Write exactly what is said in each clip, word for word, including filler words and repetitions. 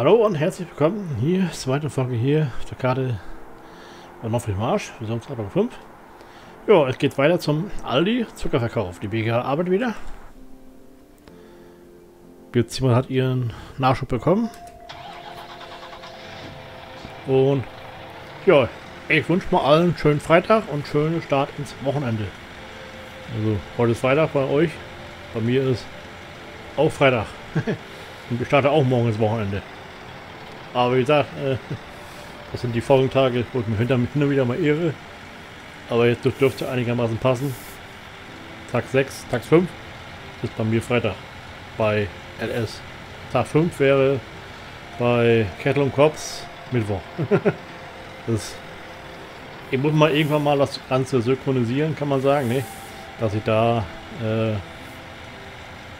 Hallo und herzlich willkommen, hier, zweite Folge hier auf der Karte von Nordfriesischen Marsch, wir sind zweitausendfünf. Ja, es geht weiter zum Aldi, Zuckerverkauf, die B G H arbeitet wieder. Biozimmel hat ihren Nachschub bekommen. Und ja, ich wünsche mal allen einen schönen Freitag und einen schönen Start ins Wochenende. Also heute ist Freitag bei euch, bei mir ist auch Freitag und ich starte auch morgen ins Wochenende. Aber wie gesagt, äh, das sind die folgenden Tage, wo ich mich hinter, hinter wieder mal irre. Aber jetzt dürfte einigermaßen passen. Tag sechs, Tag fünf ist bei mir Freitag. Bei L S. Tag fünf wäre bei Kettle und Kops Mittwoch. Das, ich muss mal irgendwann mal das Ganze synchronisieren, kann man sagen, ne? Dass ich da äh,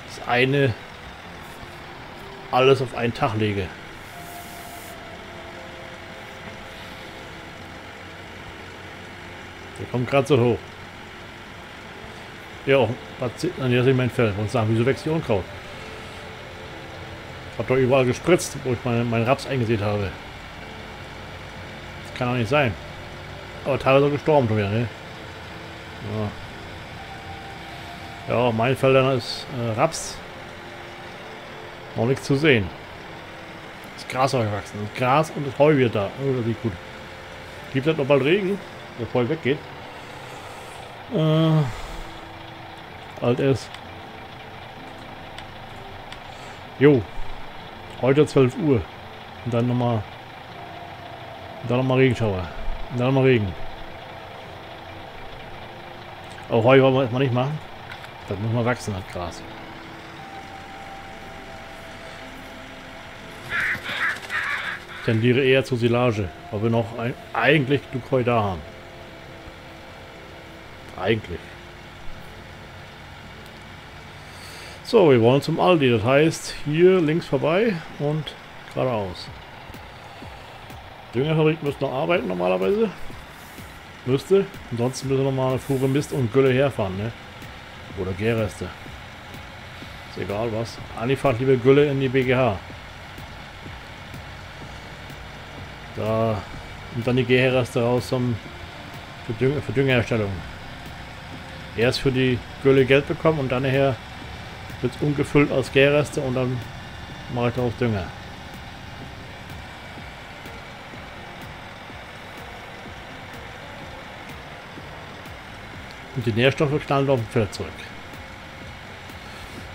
das eine alles auf einen Tag lege. Der kommt gerade so hoch. Ja, was sieht man hier mein Feld? Und sagen, wieso wächst hier Unkraut? Ich habe doch überall gespritzt, wo ich meinen mein Raps eingesät habe. Das kann doch nicht sein. Aber teilweise gestorben schon wieder, ne? Ja, ja, auf meinen Feldern ist äh, Raps noch nichts zu sehen. Das Gras war gewachsen. Das Gras und das Heu wird da. Oh, das sieht gut. Gibt halt noch bald Regen, bevor es weggeht. Äh, alt ist. Jo. Heute zwölf Uhr. Und dann nochmal. Dann nochmal Regenschauer. Und dann nochmal Regen. Auch Heu wollen wir erstmal nicht machen. Das muss man wachsen, das Gras. Ich tendiere eher zur Silage, weil wir noch ein, eigentlich genug Heu da haben. Eigentlich. So, wir wollen zum Aldi, das heißt hier links vorbei und geradeaus. Die Düngerfabrik müsste noch arbeiten normalerweise. Müsste. Ansonsten müssen wir nochmal eine Fuhre Mist und Gülle herfahren, ne? Oder Gärreste. Ist egal was. Eigentlich fahrt lieber Gülle in die B G H. Da, und dann die Gärreste raus zum, für, Düng, für Düngerherstellung. Erst für die Gülle Geld bekommen und dann nachher wird es umgefüllt aus Gärreste und dann mache ich daraus Dünger. Und die Nährstoffe knallen auf dem Feld zurück.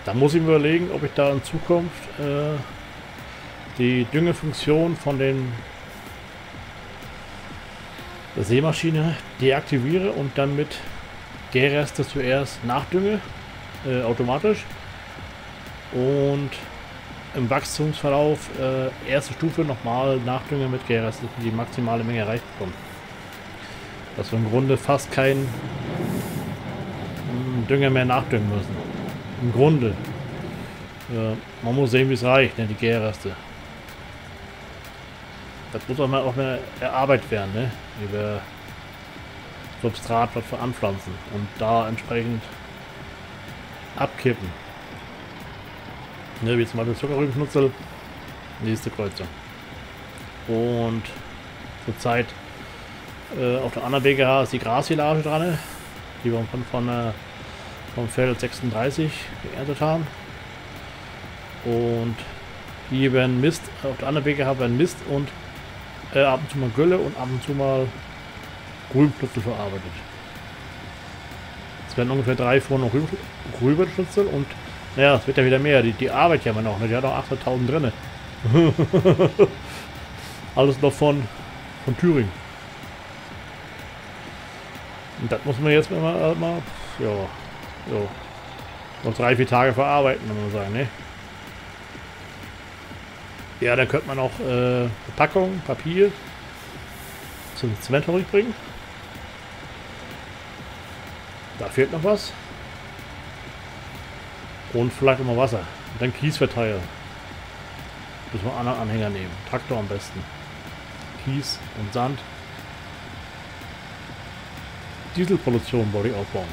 Da muss ich mir überlegen, ob ich da in Zukunft äh, die Düngefunktion von den der Sämaschine deaktiviere und dann mit Gärreste zuerst nachdünge, äh, automatisch. Und im Wachstumsverlauf äh, erste Stufe nochmal nachdünge mit Gärreste, die maximale Menge erreicht bekommen. Dass wir im Grunde fast keinen Dünger mehr nachdüngen müssen. Im Grunde. Äh, man muss sehen, wie es reicht, ne, die Gärreste. Das muss auch mal auch mehr erarbeitet werden, ne? Über Substrat was für anpflanzen und da entsprechend abkippen. Ne, wie zum Beispiel Zuckerrübenschnitzel, nächste Kreuzung. Und zurzeit äh, auf der anderen B G H ist die Grassilage dran, die wir von, von, äh, vom Feld sechsunddreißig geerntet haben. Und hier werden Mist, auf der anderen B G H werden Mist und Äh, ab und zu mal Gülle und ab und zu mal Rübenschnitzel verarbeitet. Es werden ungefähr drei Pfonnen Rübenschnitzel und naja, es wird ja wieder mehr. Die, die Arbeit ja immer noch, ne? Die hat auch achthunderttausend drin. Alles noch von, von Thüringen. Und das muss man jetzt mal, äh, mal ja, so, noch drei, vier Tage verarbeiten, muss man sagen, ne? Ja, da könnte man auch äh, Verpackung, Papier zum Zementfabrik bringen. Da fehlt noch was. Und vielleicht immer Wasser. Und dann Kies verteilen. Müssen wir einen anderen Anhänger nehmen. Traktor am besten. Kies und Sand. Dieselproduktion wollte ich aufbauen.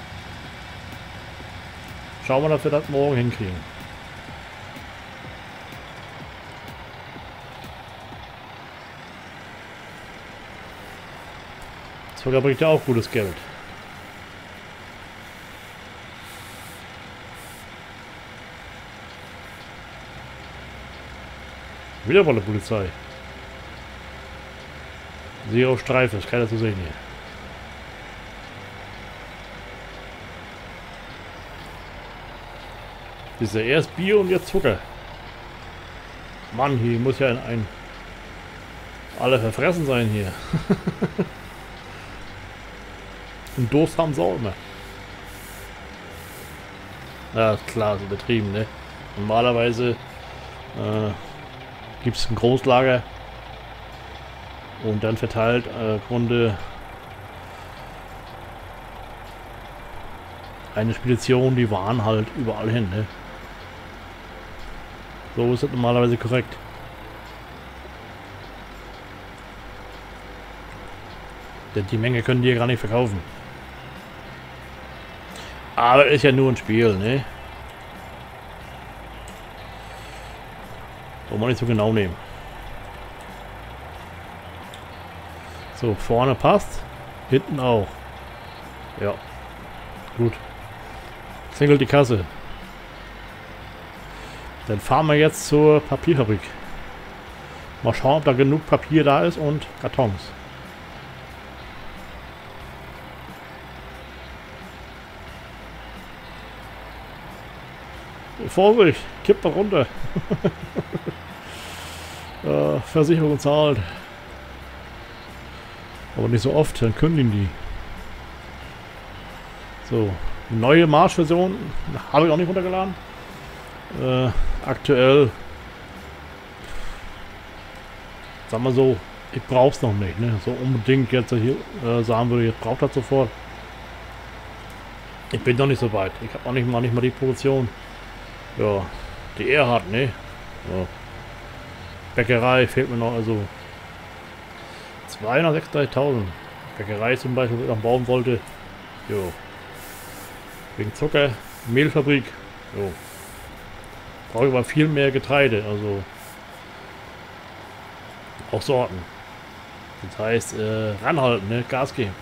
Schauen wir, dass wir das morgen hinkriegen. Sogar bringt ja auch gutes Geld. Wieder mal eine Polizei. Sehe auf Streife, ist keiner zu sehen hier. Siehst du, erst Bier und jetzt Zucker. Mann, hier muss ja ein, ein alle verfressen sein hier. Und Durst haben sie auch immer. Na klar, ist übertrieben, ne? Normalerweise äh, gibt es ein Großlager und dann verteilt äh, Grunde eine Spedition, die waren halt überall hin, ne? So ist das normalerweise korrekt. Denn die Menge können die ja gar nicht verkaufen. Aber ist ja nur ein Spiel, ne? Wollen wir nicht so genau nehmen. So, vorne passt. Hinten auch. Ja. Gut. Zingelt die Kasse. Dann fahren wir jetzt zur Papierfabrik. Mal schauen, ob da genug Papier da ist und Kartons. Vorsicht, kippt da runter. äh, Versicherung zahlt. Aber nicht so oft, dann kündigen die. So, neue Marsch-Version habe ich auch nicht runtergeladen. Äh, aktuell, sagen wir so, ich brauche es noch nicht. Ne? So unbedingt jetzt hier äh, sagen würde, jetzt braucht das sofort. Ich bin noch nicht so weit. Ich habe auch nicht mal, nicht mal die Produktion. Ja, die Erhard, ne? Ja. Bäckerei fehlt mir noch, also zweihundertsechsunddreißigtausend. Bäckerei zum Beispiel, wenn ich noch bauen wollte. Jo. Wegen Zucker, Mehlfabrik. Jo. Brauche ich aber viel mehr Getreide, also auch Sorten. Das heißt, äh, ranhalten, ne? Gas geben.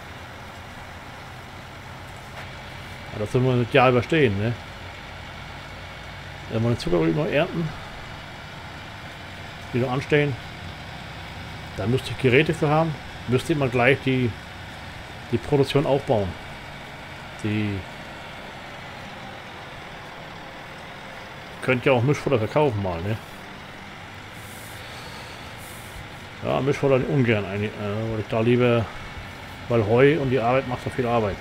Ja, das müssen wir das Jahr überstehen, ne? Wenn wir den Zuckerbrot noch ernten, die noch anstehen, dann müsste ich Geräte für haben, müsste ich mal gleich die, die Produktion aufbauen. Die könnt ja auch Mischfutter verkaufen mal, ne? Ja, Mischfutter ungern eigentlich, äh, weil ich da lieber, weil Heu und die Arbeit macht so viel Arbeit.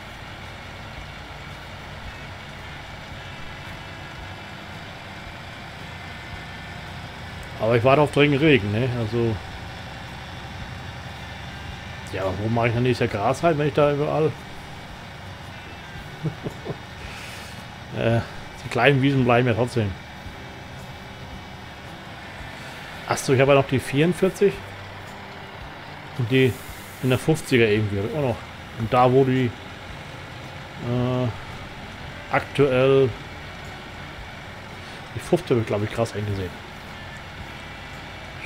Aber ich warte auf dringend Regen, ne? Also. Ja, aber wo mache ich denn nächstes Jahr Gras rein, wenn ich da überall. äh, die kleinen Wiesen bleiben ja trotzdem. Achso, ich habe ja noch die vierundvierzig. Und die in der fünfziger irgendwie auch noch. Und da, wo die äh, aktuell. Die fünfzig wird, glaube ich, krass eingesehen.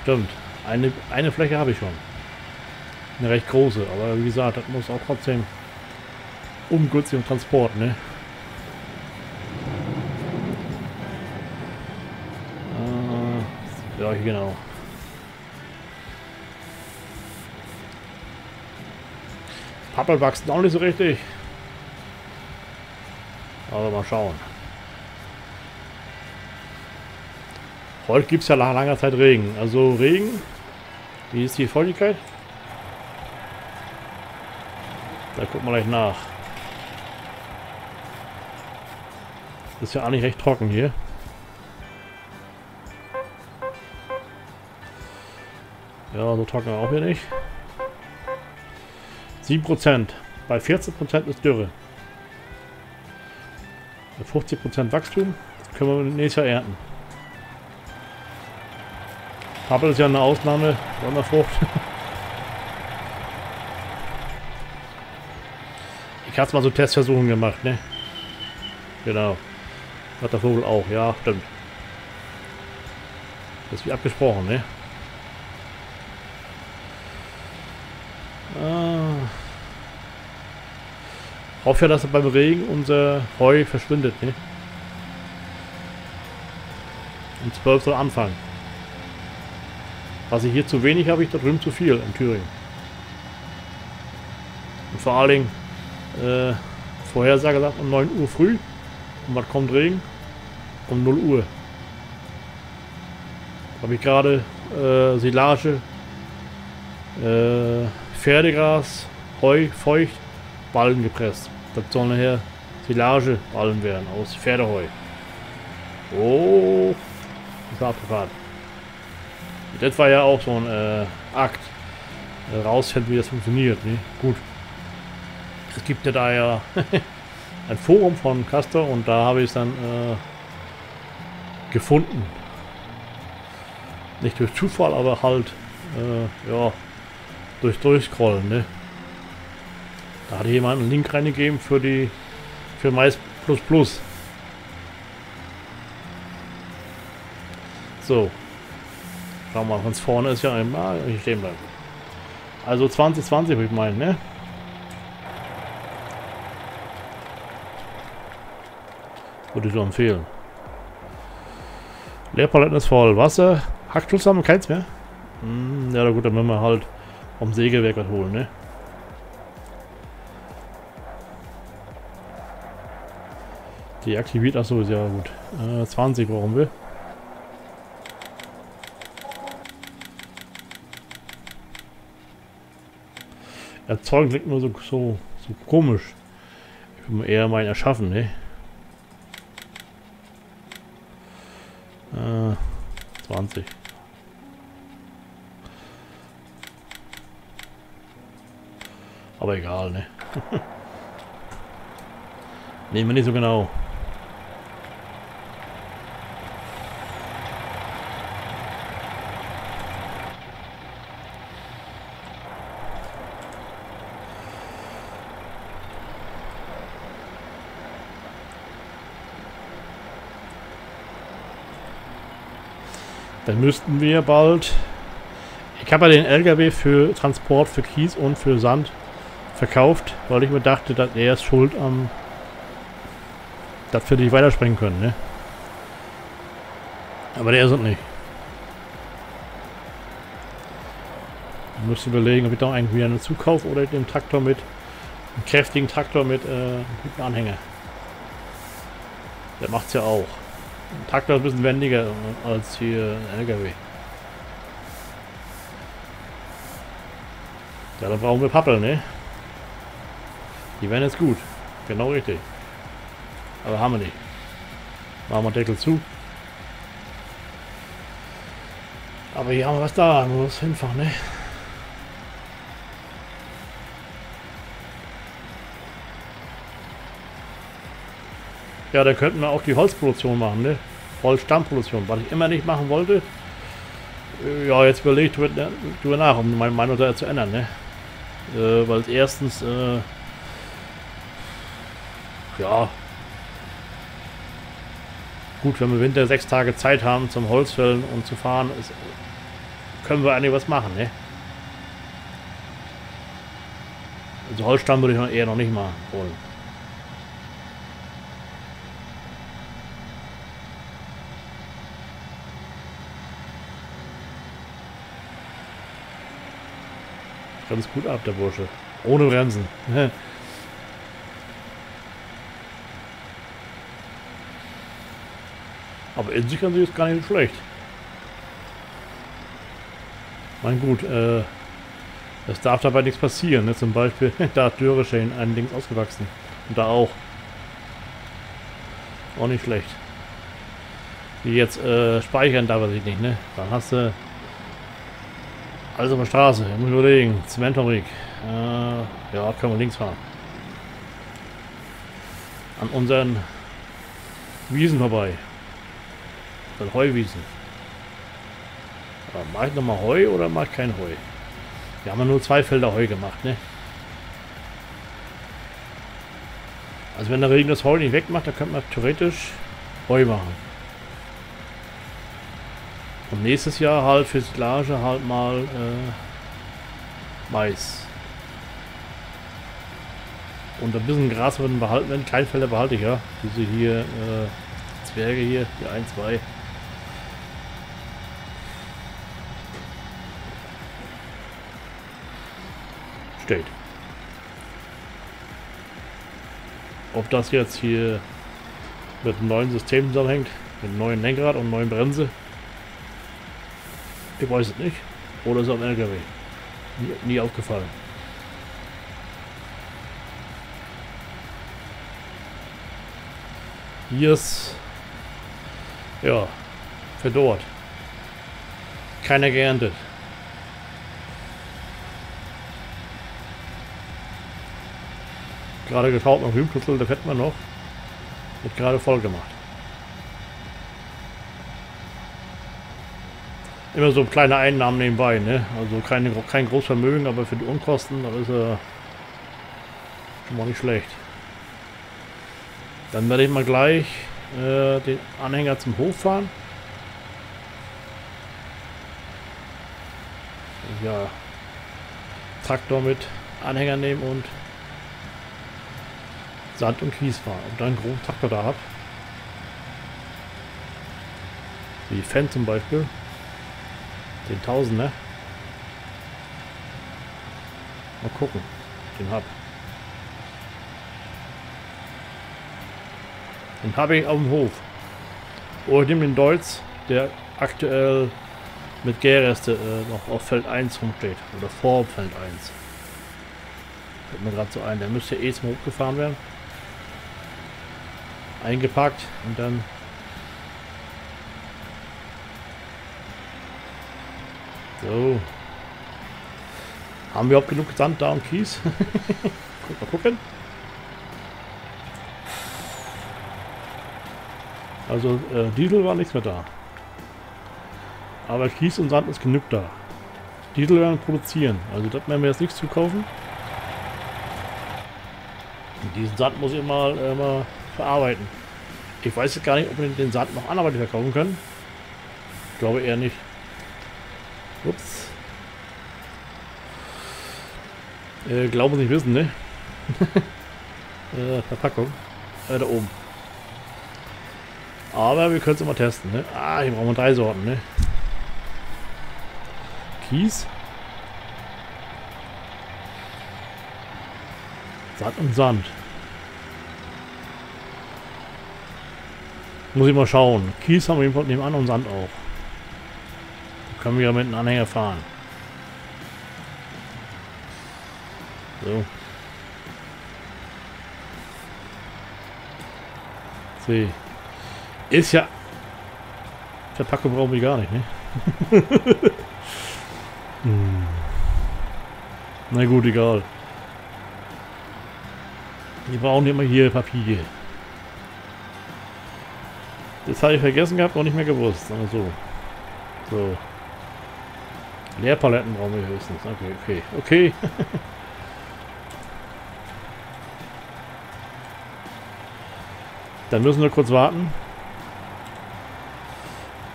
Stimmt, eine, eine Fläche habe ich schon. Eine recht große, aber wie gesagt, das muss auch trotzdem ungünstig im Transport, ne? Äh, ja, genau. Pappel wachsen auch nicht so richtig. Aber mal schauen. Heute gibt es ja nach langer Zeit Regen. Also Regen. Wie ist die Feuchtigkeit? Da gucken wir gleich nach. Ist ja eigentlich recht trocken hier. Ja, so trocken auch hier nicht. sieben Prozent. Bei vierzehn Prozent ist Dürre. Bei fünfzig Prozent Wachstum können wir nächstes Jahr ernten. Pappel ist ja eine Ausnahme, Sonderfrucht. Ich hab's mal so Testversuchen gemacht, ne? Genau. Hat der Vogel auch, ja, stimmt. Das ist wie abgesprochen, ne? Ah, Hoffe ja, dass beim Regen unser Heu verschwindet, ne? Um zwölf soll anfangen. Was ich hier zu wenig habe, ich da drüben zu viel in Thüringen. Und vor allen Dingen, äh, Vorhersage sagt um neun Uhr früh. Und was kommt Regen? Um null Uhr. Habe ich gerade äh, Silage, äh, Pferdegras, Heu, Feucht, Ballen gepresst. Das soll nachher Silageballen werden aus Pferdeheu. Oh, das war abgefahren. Das war ja auch so ein äh, Akt. Äh, rausfinden, wie das funktioniert. Ne? Gut. Es gibt ja da ja ein Forum von Castor und da habe ich es dann äh, gefunden. Nicht durch Zufall, aber halt äh, ja, durch Durchscrollen. Ne? Da hat jemand einen Link reingegeben für die für Mais Plus Plus. So. Schau mal, ganz vorne ist ja einmal ah, stehen bleiben. Also zwanzig zwanzig würde ich meinen, ne? Würde ich so empfehlen. Leerpaletten ist voll. Wasser. Hackschutz haben wir keins mehr. Hm, ja, gut, dann müssen wir halt vom Sägewerk was holen, ne? Deaktiviert, achso, ist ja gut. Äh, zwanzig brauchen wir. Erzeugen klingt nur so, so, so komisch. Ich würde eher meinen erschaffen, ne? Äh, zwanzig. Aber egal, ne? Nehmen wir nicht so genau. Dann müssten wir bald... Ich habe ja den L K W für Transport, für Kies und für Sand verkauft, weil ich mir dachte, dass er ist schuld am... dass wir nicht weiterspringen können, ne? Aber der ist es nicht. Ich müsste überlegen, ob ich da irgendwie einen zukaufe oder den Traktor mit... einen kräftigen Traktor mit äh, einem guten Anhänger. Der macht's ja auch. Ein Traktor ist ein bisschen wendiger als hier ein L K W. Ja, da brauchen wir Pappeln, ne? Die werden jetzt gut. Genau richtig. Aber haben wir nicht. Machen wir Deckel zu. Aber hier haben wir was da. Muss hinfahren, ne? Ja, da könnten wir auch die Holzproduktion machen, ne? Holzstammproduktion, was ich immer nicht machen wollte. Ja, jetzt überlege ich darüber nach, um meine Meinung da zu ändern, ne? Äh, weil es erstens, äh, ja, gut, wenn wir Winter sechs Tage Zeit haben zum Holzfällen und zu fahren, ist, können wir eigentlich was machen, ne? Also Holzstamm würde ich noch eher noch nicht mal holen. Ganz gut ab, der Bursche. Ohne Bremsen. Aber in sich an sich ist gar nicht schlecht. Mein gut, äh, es darf dabei nichts passieren. Ne? Zum Beispiel, da hat Dürreschäden einen Dings ausgewachsen. Und da auch. Auch nicht schlecht. Die jetzt äh, speichern darf er sich nicht, ne? Dann hast du. Äh, Also auf der Straße, ich muss überlegen, Zementfabrik, äh, ja, können wir links fahren. An unseren Wiesen vorbei, an Heuwiesen. Ja, mach ich nochmal Heu oder mach ich kein Heu? Wir haben ja nur zwei Felder Heu gemacht, ne? Also wenn der Regen das Heu nicht wegmacht, dann könnte man theoretisch Heu machen. Und nächstes Jahr halt für Silage halt mal äh, Mais. Und ein bisschen Gras werden behalten, wenn kein Fälle behalte ich ja. Diese hier, äh, Zwerge hier, hier ein, zwei. Steht. Ob das jetzt hier mit einem neuen System zusammenhängt, mit einem neuen Lenkrad und einer neuen Bremse, ich weiß es nicht. Oder ist es am L K W? Nie, nie aufgefallen. Yes. Ja, verdorrt. Keiner geerntet. Gerade getaut noch Hühnschnitzel, da fährt man noch. Wird gerade voll gemacht. Immer so kleine Einnahmen nebenbei, ne? Also keine, kein Großvermögen, aber für die Unkosten, da ist er äh, schon mal nicht schlecht. Dann werde ich mal gleich äh, den Anhänger zum Hof fahren. Ja, Traktor mit Anhänger nehmen und Sand und Kies fahren. Und dann einen groben Traktor da habe. Wie Fan zum Beispiel. Den Tausender. Mal gucken. Den hab. Den habe ich auf dem Hof. Oder nehme den Deutz, der aktuell mit Gärreste äh, noch auf Feld eins rumsteht. Oder vor Feld eins. Fällt mir gerade so ein. Der müsste eh zum Hof gefahren werden. Eingepackt und dann so haben wir auch genug Sand da und Kies. Guck mal gucken. Also äh, Diesel war nichts mehr da, aber Kies und Sand ist genug da. Diesel werden produzieren, also das werden wir jetzt nichts zu kaufen. Und diesen Sand muss ich mal äh, mal verarbeiten. Ich weiß jetzt gar nicht, ob wir den Sand noch anderweitig verkaufen können. Ich glaube eher nicht. Ups. Äh, glauben Sie nicht wissen, ne? äh, Verpackung. Äh, da oben. Aber wir können es immer testen, ne? Ah, hier brauchen wir drei Sorten, ne? Kies. Sand und Sand. Muss ich mal schauen. Kies haben wir jedenfalls nebenan und Sand auch. Da können wir ja mit einem Anhänger fahren. So. See. Ist ja... Verpackung brauchen wir gar nicht, ne? hm. Na gut, egal. Wir brauchen immer hier Papier. Das habe ich vergessen gehabt und nicht mehr gewusst. Also so. So. Leerpaletten brauchen wir höchstens. Okay, okay. Okay. Dann müssen wir kurz warten.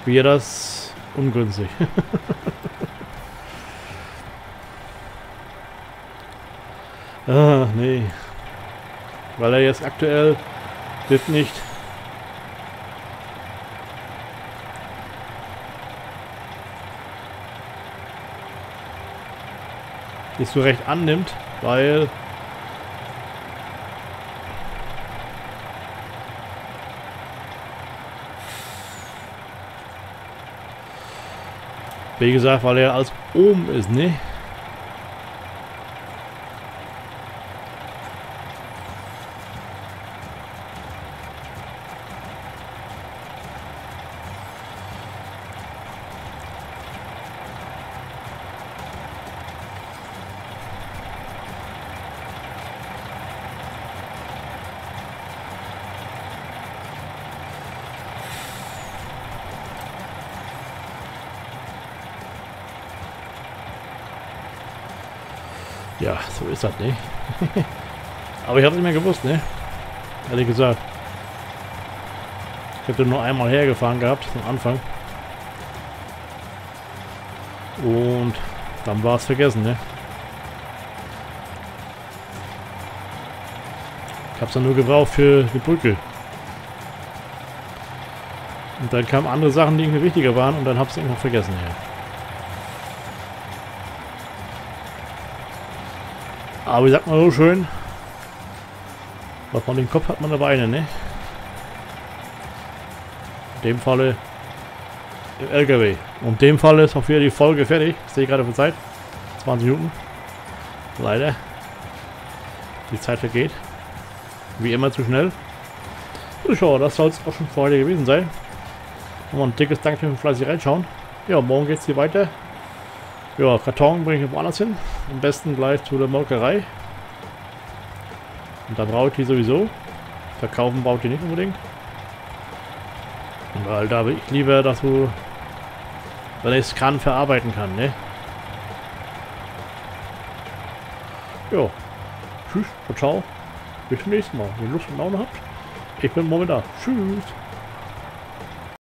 Wäre das ungünstig. ah, nee. Weil er jetzt aktuell das nicht. Nicht so recht annimmt, weil wie gesagt, weil er als oben ist, ne? Ja, so ist das, ne? Aber ich habe es nicht mehr gewusst, ne? Ehrlich gesagt. Ich habe den nur einmal hergefahren gehabt, am Anfang. Und dann war es vergessen, ne? Ich hab's ja nur gebraucht für die Brücke. Und dann kamen andere Sachen, die irgendwie wichtiger waren, und dann hab's irgendwann vergessen, ja. Aber ich sag mal so schön, was man im Kopf hat, man dabei eine, ne? In dem Falle im L K W. Und in dem Falle ist auch wieder die Folge fertig. Ich sehe gerade von Zeit. zwanzig Minuten. Leider. Die Zeit vergeht. Wie immer zu schnell. So, schau, das soll es auch schon für heute gewesen sein. Und ein dickes Dankeschön für fleißig reinschauen. Ja, morgen geht es hier weiter. Ja, Karton bringe ich woanders hin. Am besten gleich zu der Molkerei. Und da brauche ich die sowieso. Verkaufen braucht die nicht unbedingt. Und weil da will ich lieber, dass du, wenn ich es kann, verarbeiten kann, ne? Ja. Tschüss und ciao. Bis zum nächsten Mal. Wenn ihr Lust und Laune habt, ich bin momentan. Tschüss.